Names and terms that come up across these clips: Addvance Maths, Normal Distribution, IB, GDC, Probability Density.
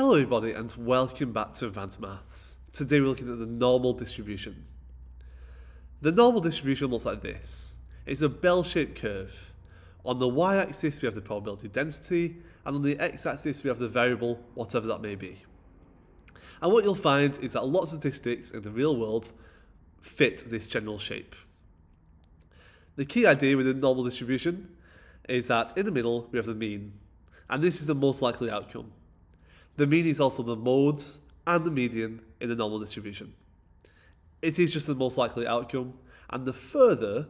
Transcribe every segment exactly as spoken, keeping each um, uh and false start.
Hello everybody and welcome back to Addvance Maths. Today we're looking at the normal distribution. The normal distribution looks like this. It's a bell-shaped curve. On the y-axis we have the probability density and on the x-axis we have the variable, whatever that may be. And what you'll find is that a lot of statistics in the real world fit this general shape. The key idea within the normal distribution is that in the middle we have the mean, and this is the most likely outcome. The mean is also the mode and the median in the normal distribution. It is just the most likely outcome, and the further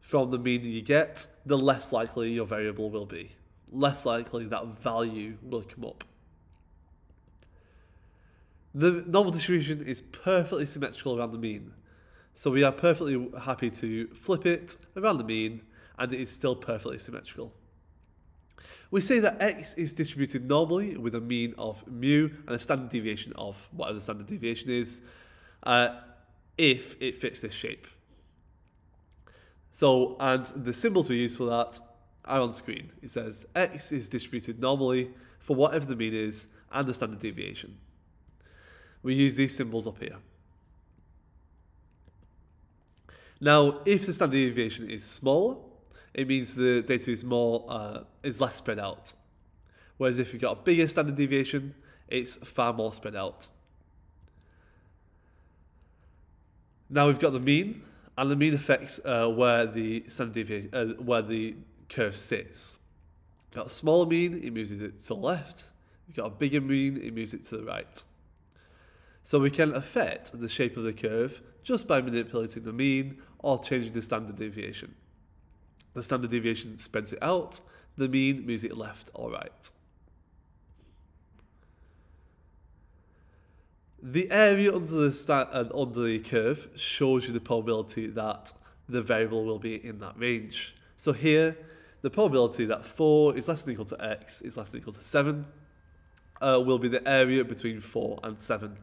from the mean you get, the less likely your variable will be. Less likely that value will come up. The normal distribution is perfectly symmetrical around the mean, so we are perfectly happy to flip it around the mean, and it is still perfectly symmetrical. We say that x is distributed normally with a mean of mu and a standard deviation of whatever the standard deviation is, uh, if it fits this shape. So, and the symbols we use for that are on screen. It says x is distributed normally for whatever the mean is and the standard deviation. We use these symbols up here. Now, if the standard deviation is smaller, it means the data is more uh, is less spread out. Whereas if you've got a bigger standard deviation, it's far more spread out. Now we've got the mean, and the mean affects uh, where the standard deviation, uh, where the curve sits. You've got a smaller mean, it moves it to the left. You've got a bigger mean, it moves it to the right. So we can affect the shape of the curve just by manipulating the mean or changing the standard deviation. The standard deviation spreads it out, the mean moves it left or right. The area under the, uh, under the curve shows you the probability that the variable will be in that range. So here, the probability that four is less than or equal to x is less than or equal to seven uh, will be the area between four and seven.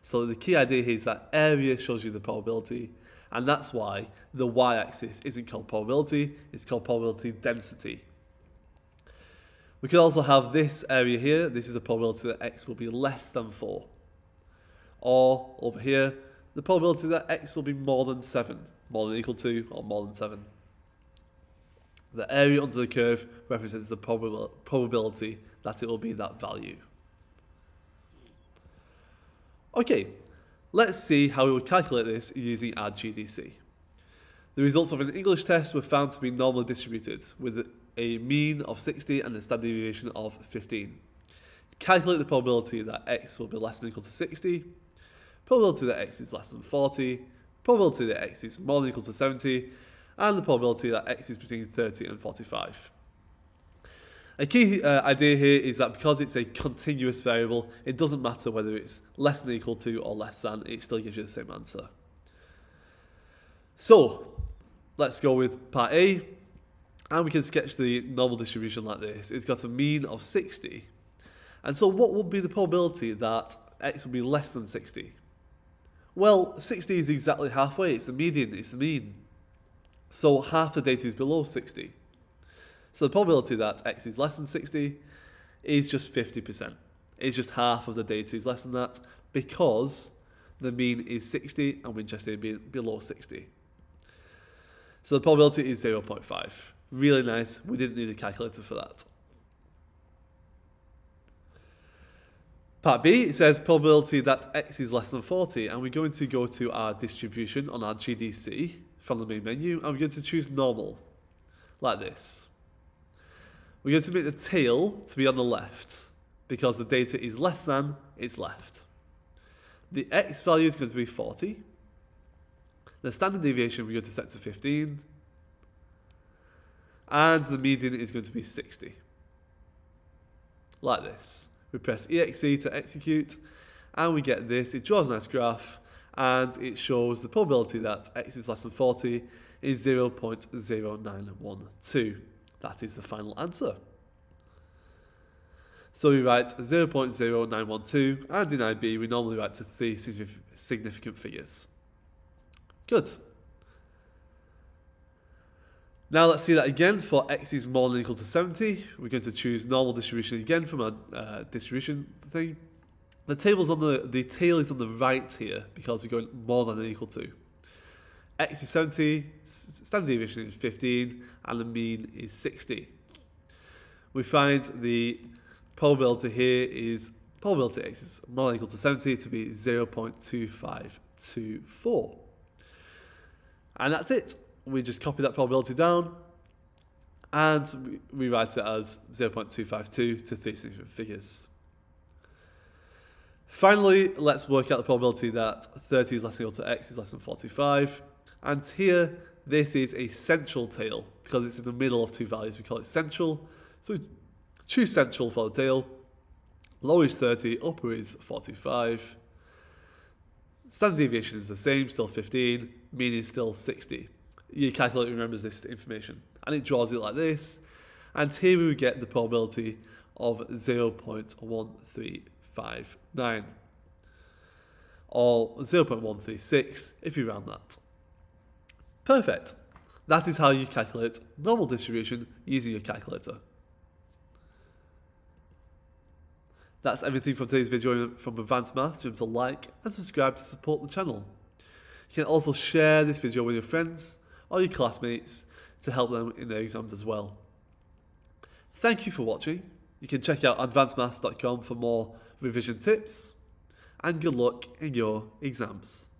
So the key idea here is that area shows you the probability. And that's why the y-axis isn't called probability, it's called probability density. We could also have this area here. This is the probability that x will be less than four. Or, over here, the probability that x will be more than seven, more than or equal to, or more than seven. The area under the curve represents the prob probability that it will be that value. Okay. Let's see how we will calculate this using our G D C. The results of an English test were found to be normally distributed, with a mean of sixty and a standard deviation of fifteen. Calculate the probability that x will be less than or equal to sixty, probability that x is less than forty, probability that x is more than or equal to seventy, and the probability that x is between thirty and forty-five. A key uh, idea here is that because it's a continuous variable, it doesn't matter whether it's less than or equal to or less than, it still gives you the same answer. So, let's go with part A, and we can sketch the normal distribution like this. It's got a mean of sixty, and so what would be the probability that x will be less than sixty? Well, sixty is exactly halfway, it's the median, it's the mean. So half the data is below sixty. So the probability that x is less than sixty is just fifty percent. It's just half of the data is less than that because the mean is sixty and we're interested in being below sixty. So the probability is zero point five. Really nice. We didn't need a calculator for that. Part B, it says probability that x is less than forty, and we're going to go to our distribution on our G D C from the main menu, and we're going to choose normal, like this. We're going to make the tail to be on the left, because the data is less than, it's left. The x value is going to be forty. The standard deviation we're going to set to fifteen. And the median is going to be sixty. Like this. We press exe to execute, and we get this. It draws a nice graph, and it shows the probability that x is less than forty is zero point zero nine one two. That is the final answer. So we write zero point zero nine one two, and in I B we normally write to three significant figures. Good. Now let's see that again for x is more than or equal to seventy. We're going to choose normal distribution again from our uh, distribution thing. The table's on the the tail is on the right here because we're going more than or equal to. X is seventy, standard deviation is fifteen, and the mean is sixty. We find the probability here is probability x is more than or equal to seventy to be zero point two five two four. And that's it. We just copy that probability down and we write it as zero point two five two to three significant figures. Finally, let's work out the probability that thirty is less than or equal to x is less than forty-five. And here, this is a central tail because it's in the middle of two values. We call it central. So we choose central for the tail. Low is thirty, upper is forty-five. Standard deviation is the same, still fifteen. Mean is still sixty. Your calculator remembers this information and it draws it like this. And here we would get the probability of zero point one three five nine or zero point one three six if you round that. Perfect. That is how you calculate normal distribution using your calculator. That's everything from today's video from Addvance Maths. Remember to like and subscribe to support the channel. You can also share this video with your friends or your classmates to help them in their exams as well. Thank you for watching. You can check out addvance maths dot com for more revision tips, and good luck in your exams.